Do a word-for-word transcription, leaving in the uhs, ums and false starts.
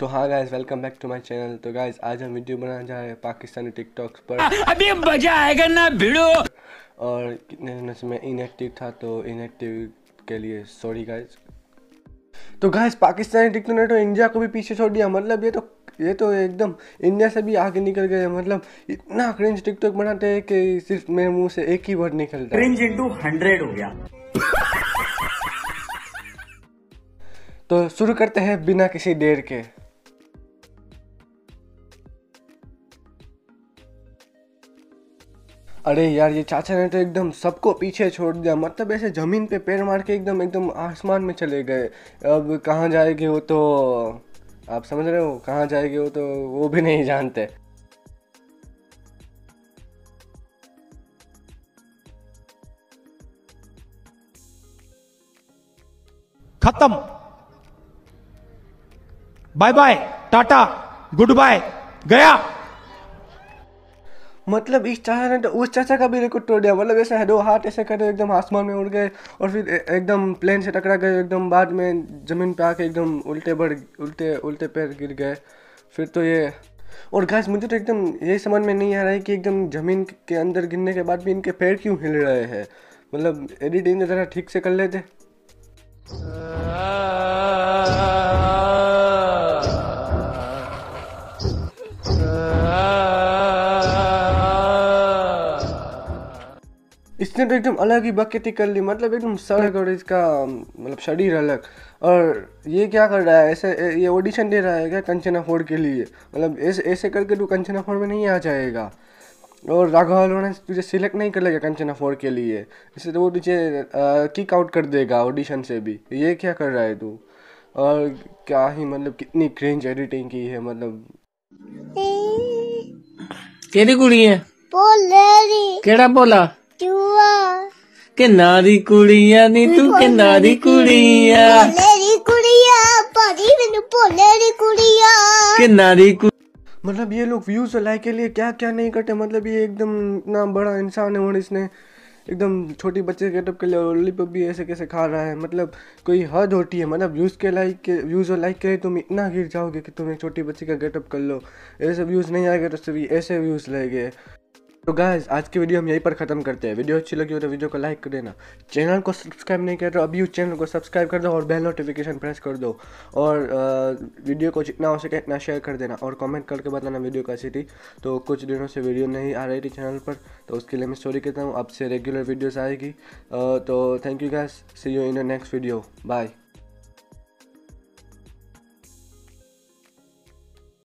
तो हाँ guys, welcome back to my channel. तो गाइज आज हम वीडियो बनाने जा रहे हैं पाकिस्तानी टिकटॉक्स पर। अभी मजा आएगा ना भिड़ो। और कितने दिनों से मैं इनएक्टिव था, तो इनएक्टिव के लिए सॉरी गाइज। तो गाइज पाकिस्तानी टिकटॉक ने तो इंडिया को भी पीछे छोड़ दिया, मतलब ये तो ये तो एकदम इंडिया से भी आगे निकल गए। मतलब इतना क्रिंज टिकटॉक बनाते हैं कि सिर्फ मेरे मुँह से एक ही वर्ड निकलता है, क्रिंज इनटू हंड्रेड हो गया। तो शुरू करते हैं बिना किसी देर के। अरे यार, ये चाचा ने तो एकदम सबको पीछे छोड़ दिया, मतलब ऐसे ज़मीन पे पैर मार के एकदम एकदम आसमान में चले गए। अब कहाँ जाएगी वो, तो आप समझ रहे हो, कहाँ जाएगी वो तो वो भी नहीं जानते। खत्म, bye bye, tata, good bye, गया। मतलब इस चाचा ने तो उस चाचा का भी रिकॉर्ड तोड़ दिया। मतलब ऐसा है, दो हाथ ऐसे करके एकदम आसमान में उड़ गए और फिर एकदम प्लेन से टकरा गए, एकदम बाद में ज़मीन पे आके एकदम उल्टे बढ़ उल्टे उल्टे पैर गिर गए। फिर तो ये, और गाइस मुझे तो एकदम यही समझ में नहीं आ रहा है कि एकदम ज़मीन के अंदर गिरने के बाद भी इनके पैर क्यों हिल रहे हैं। मतलब एडिटिंग ज़रा ठीक से कर लेते। इसने तो एकदम अलग ही बकैती कर ली, मतलब एकदम सड़क और इसका मतलब शरीर अलग। और ये क्या कर रहा है ऐसे, ये ऑडिशन दे रहा है क्या कंचना फोर के लिए? मतलब ऐसे ऐसे करके तू कंचना फोर में नहीं आ जाएगा, और राघव ने तुझे सिलेक्ट नहीं कर लेगा कंचना फोर के लिए, इससे तो वो तुझे किक आउट कर देगा ऑडिशन से भी। ये क्या कर रहा है तू? और क्या ही मतलब कितनी क्रिंज एडिटिंग की है। मतलब केड़ी कुड़ी है केड़ा बोला के नारी कुड़िया नी तू के नारी कुड़िया के नारी कुड़... मतलब ये लोग व्यूज और लाइक के लिए क्या क्या नहीं करते। मतलब ये एकदम इतना बड़ा इंसान है और इसने एकदम छोटी बच्चे के गेटअप के लिए लॉलीपॉप भी ऐसे कैसे खा रहा है। मतलब कोई हद होती है। मतलब व्यूज के लाइक के व्यूज और लाइक के लिए तुम इतना गिर जाओगे कि तुम एक छोटी बच्चे का गेटअप कर लो। ऐसे व्यूज नहीं आएगा तो सिर्फ ऐसे व्यूज लगेंगे। तो गाइस आज की वीडियो हम यहीं पर ख़त्म करते हैं। वीडियो अच्छी लगी हो तो वीडियो को लाइक कर देना। चैनल को सब्सक्राइब नहीं किया तो अभी उस चैनल को सब्सक्राइब कर दो और बेल नोटिफिकेशन प्रेस कर दो। और वीडियो को जितना हो सके इतना शेयर कर देना और कमेंट करके बताना वीडियो कैसी थी। तो कुछ दिनों से वीडियो नहीं आ रही थी चैनल पर, तो उसके लिए मैं सॉरी कहता हूँ। अब से रेगुलर वीडियोज़ आएगी। तो thank you guys, see you in the next video, bye.